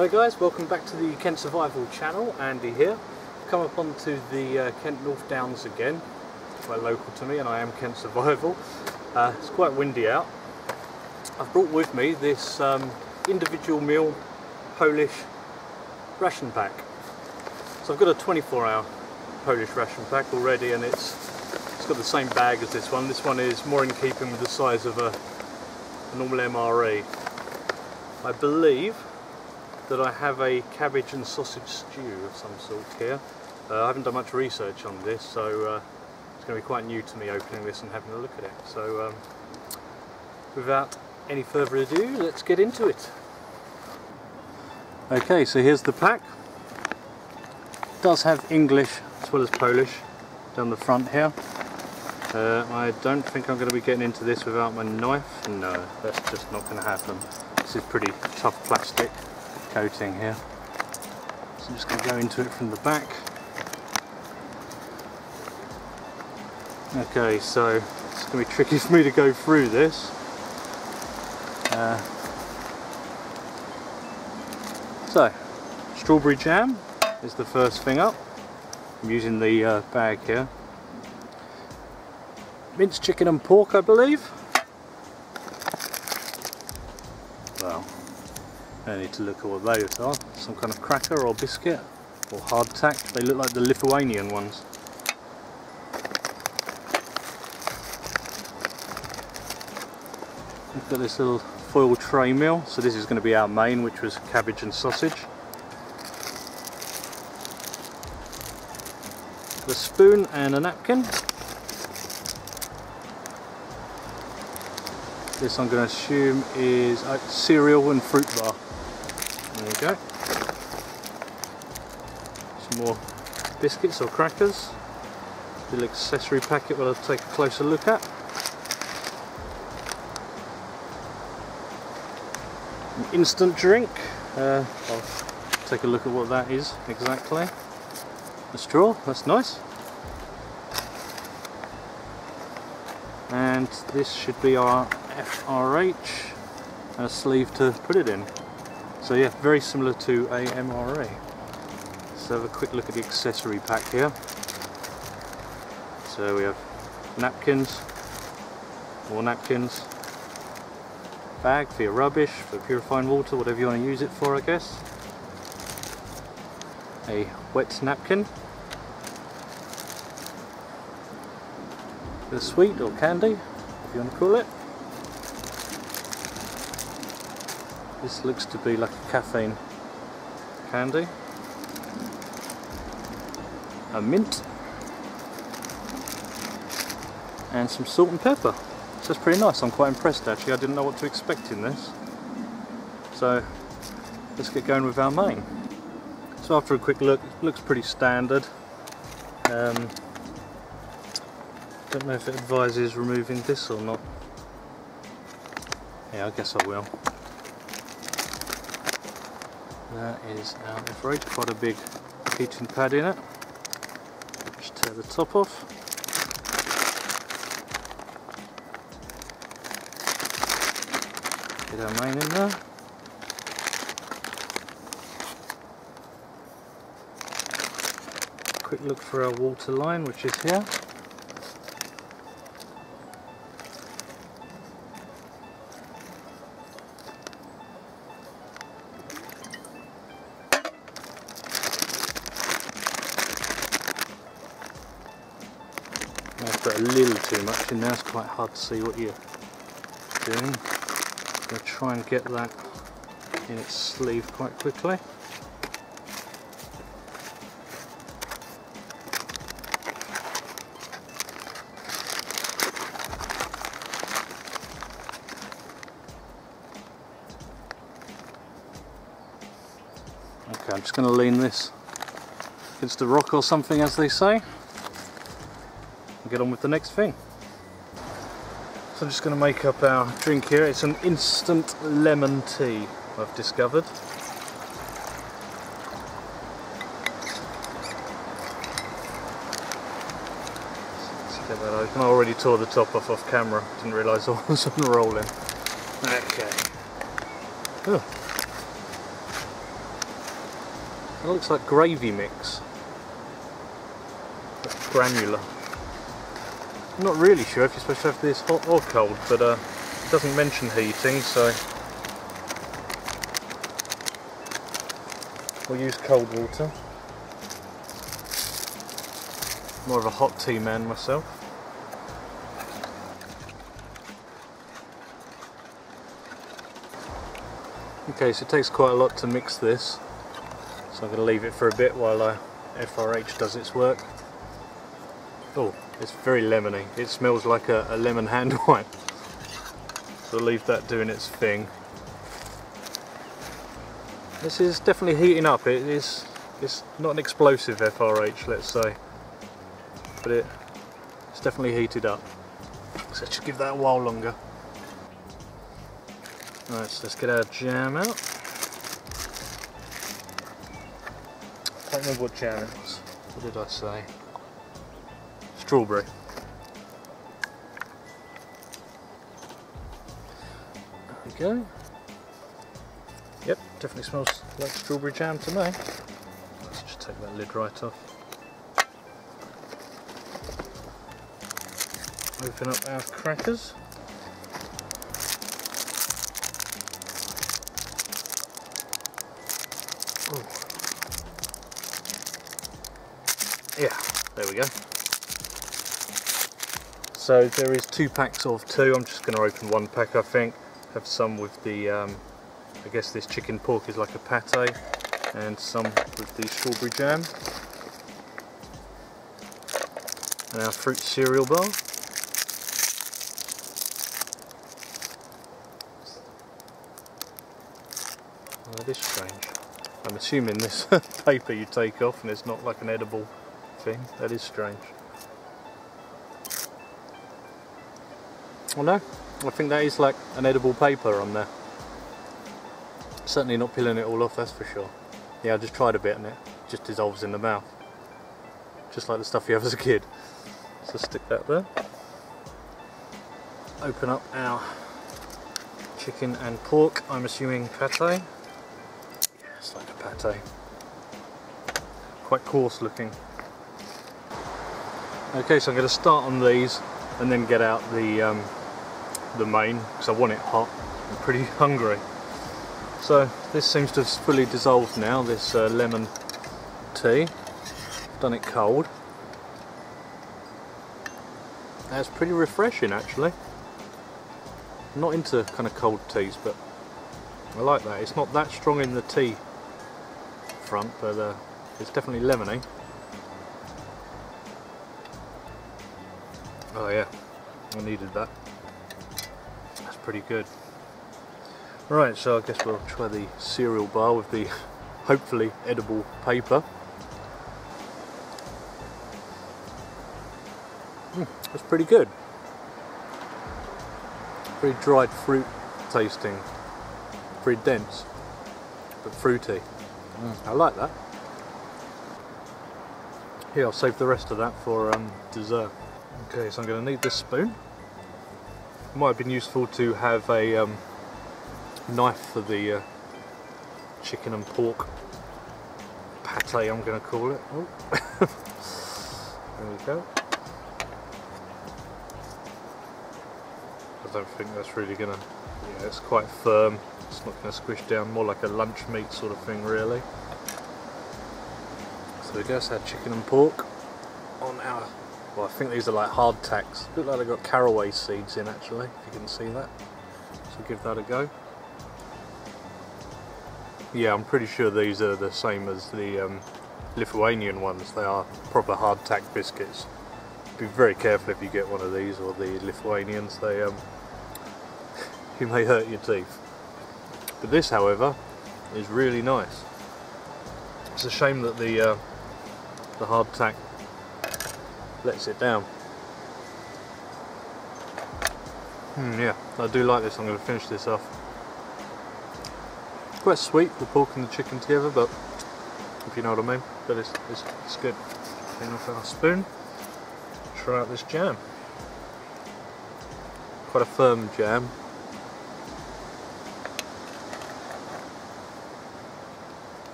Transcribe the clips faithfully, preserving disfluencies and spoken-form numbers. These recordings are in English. Hi guys, welcome back to the Kent Survival Channel. Andy here. I've come up onto the uh, Kent North Downs again. They're local to me and I am Kent Survival. Uh, it's quite windy out. I've brought with me this um, individual meal Polish ration pack. So I've got a twenty-four hour Polish ration pack already, and it's it's got the same bag as this one. This one is more in keeping with the size of a, a normal M R E. I believe that I have a cabbage and sausage stew of some sort here. Uh, I haven't done much research on this, so uh, it's going to be quite new to me opening this and having a look at it. So um, without any further ado, let's get into it. Okay, so here's the pack. It does have English as well as Polish down the front here. Uh, I don't think I'm going to be getting into this without my knife. No, that's just not going to happen. This is pretty tough plastic coating here. So I'm just going to go into it from the back. Okay, so it's going to be tricky for me to go through this. Uh, so, strawberry jam is the first thing up. I'm using the uh, bag here. Minced chicken and pork, I believe. Well, I need to look at what those are. Some kind of cracker or biscuit or hardtack. They look like the Lithuanian ones. We've got this little foil tray meal. So this is going to be our main, which was cabbage and sausage. Got a spoon and a napkin. This I'm going to assume is a cereal and fruit bar. There we go. Some more biscuits or crackers. Little accessory packet we'll take a closer look at. An instant drink. Uh, I'll take a look at what that is exactly. A straw, that's nice. And this should be our F R H and a sleeve to put it in. So yeah, very similar to a M R E. Let's have a quick look at the accessory pack here. So we have napkins, more napkins, bag for your rubbish, for purifying water, whatever you want to use it for, I guess. A wet napkin. The sweet or candy, if you want to call it. This looks to be like a caffeine candy. A mint. And some salt and pepper. So that's pretty nice. I'm quite impressed actually. I didn't know what to expect in this. So let's get going with our main. So after a quick look, it looks pretty standard. Um, Don't know if it advises removing this or not. Yeah, I guess I will. That is our F R H, quite a big heating pad in it. Just tear the top off. Get our main in there. Quick look for our water line, which is here. But a little too much in there, it's quite hard to see what you're doing. I'm going to try and get that in its sleeve quite quickly. Okay, I'm just going to lean this against the rock or something, as they say. Get on with the next thing. So I'm just going to make up our drink here. It's an instant lemon tea I've discovered. Let's get that open. I already tore the top off off camera. Didn't realise I was unrolling. Okay. Oh. It looks like gravy mix. That's granular. I'm not really sure if you're supposed to have this hot or cold, but uh, it doesn't mention heating, so we'll use cold water. More of a hot tea man myself. Okay, so it takes quite a lot to mix this, so I'm going to leave it for a bit while uh, F R H does its work. Oh, it's very lemony. It smells like a, a lemon hand wipe. So I'll leave that doing its thing. This is definitely heating up. It is, it's not an explosive F R H, let's say, but it, it's definitely heated up. So it should give that a while longer. Right, so let's get our jam out. I don't remember what jam it was. What did I say? Strawberry. There we go. Yep, definitely smells like strawberry jam to me. Let's just take that lid right off. Open up our crackers. Ooh. Yeah, there we go. So there is two packs of two. I'm just going to open one pack, I think. Have some with the, um, I guess this chicken pork is like a pate, and some with the strawberry jam. And our fruit cereal bar. Oh, that is strange. I'm assuming this paper you take off and it's not like an edible thing. That is strange. Well, no, I think that is like an edible paper on there. Certainly not peeling it all off, that's for sure. Yeah, I just tried a bit and it just dissolves in the mouth. Just like the stuff you have as a kid. So stick that there. Open up our chicken and pork. I'm assuming pate. It's like a pate. Quite coarse looking. Okay, so I'm going to start on these and then get out the um, the main, because I want it hot. I'm pretty hungry. So this seems to have fully dissolved now, this uh, lemon tea. I've done it cold. That's pretty refreshing actually. I'm not into kind of cold teas, but I like that. It's not that strong in the tea front, but uh, it's definitely lemony. Oh yeah, I needed that. That's pretty good. Right, so I guess we'll try the cereal bar with the hopefully edible paper. Mm, that's pretty good. Pretty dried fruit tasting. Pretty dense, but fruity. Mm. I like that. Here, I'll save the rest of that for um, dessert. Okay, so I'm going to need this spoon. It might have been useful to have a um, knife for the uh, chicken and pork pate, I'm going to call it. Oh. There we go. I don't think that's really going to... Yeah, it's quite firm. It's not going to squish down, more like a lunch meat sort of thing really. So we just had chicken and pork on our, well I think these are like hard tacks. Look like they've got caraway seeds in actually, if you can see that. So give that a go. Yeah, I'm pretty sure these are the same as the um, Lithuanian ones. They are proper hard tack biscuits. Be very careful if you get one of these or the Lithuanians. They, um, you may hurt your teeth. But this, however, is really nice. It's a shame that the uh, the hardtack lets it down. Mm, yeah, I do like this. I'm going to finish this off. It's quite sweet, the pork and the chicken together, but if you know what I mean. But it's it's, it's good. Clean off our spoon. Try out this jam. Quite a firm jam.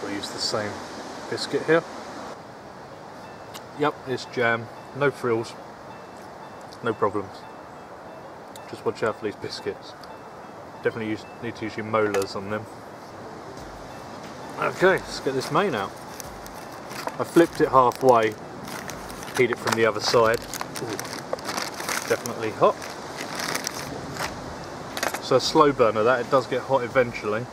So I use the same biscuit here. Yep, it's jam, no frills, no problems. Just watch out for these biscuits. Definitely use, need to use your molars on them. Okay, let's get this main out. I flipped it halfway, heat it from the other side. Ooh, definitely hot. So a slow burner that, it does get hot eventually.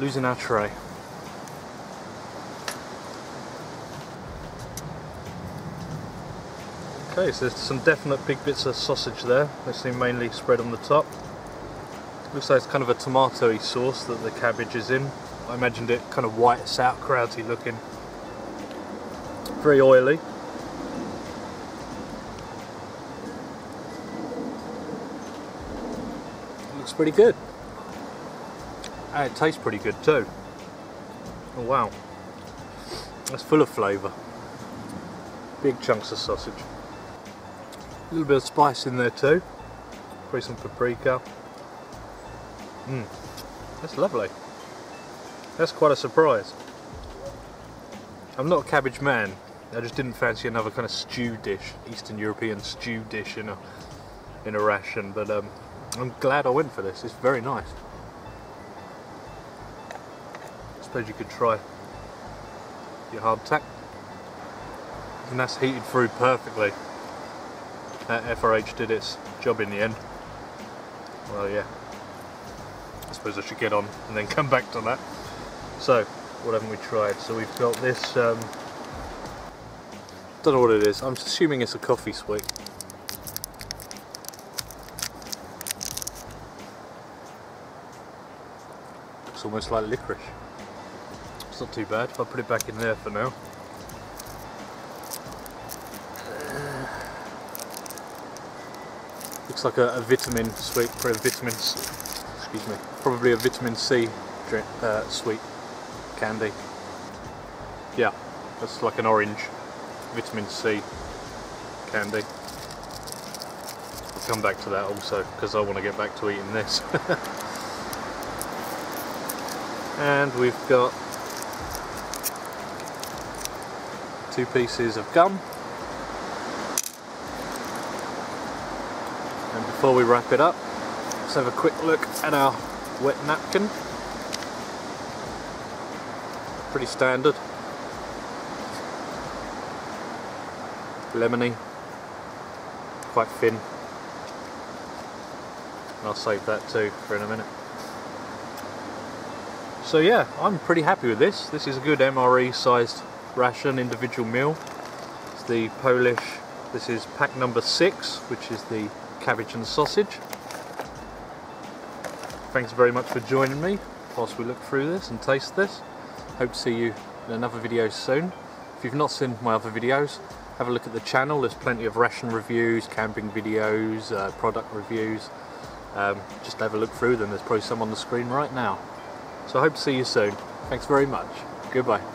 Losing our tray. Okay, so there's some definite big bits of sausage there. They seem mainly spread on the top. Looks like it's kind of a tomato-y sauce that the cabbage is in. I imagined it kind of white, sauerkrauty looking. Very oily. Looks pretty good. Ah, it tastes pretty good too. Oh wow, that's full of flavour. Big chunks of sausage. A little bit of spice in there too. Probably some paprika. Mmm, that's lovely. That's quite a surprise. I'm not a cabbage man. I just didn't fancy another kind of stew dish, Eastern European stew dish in a in a ration. But um, I'm glad I went for this. It's very nice. I suppose you could try your hardtack, and that's heated through perfectly. That F R H did its job in the end. Well, yeah, I suppose I should get on and then come back to that. So what haven't we tried? So we've got this, um, don't know what it is, I'm assuming it's a coffee sweet. Looks almost like licorice. It's not too bad. I'll put it back in there for now. Looks like a, a vitamin sweet, probably a vitamin, excuse me, probably a vitamin C drink, uh, sweet candy. Yeah, that's like an orange vitamin C candy. I'll come back to that also because I want to get back to eating this. And we've got two pieces of gum, and before we wrap it up, let's have a quick look at our wet napkin. Pretty standard, lemony, quite thin, and I'll save that too for in a minute. So yeah, I'm pretty happy with this. This is a good M R E sized ration, individual meal. It's the Polish, this is pack number six, which is the cabbage and sausage. Thanks very much for joining me whilst we look through this and taste this. Hope to see you in another video soon. If you've not seen my other videos, have a look at the channel. There's plenty of ration reviews, camping videos, uh, product reviews. Um, just have a look through them. There's probably some on the screen right now. So I hope to see you soon. Thanks very much. Goodbye.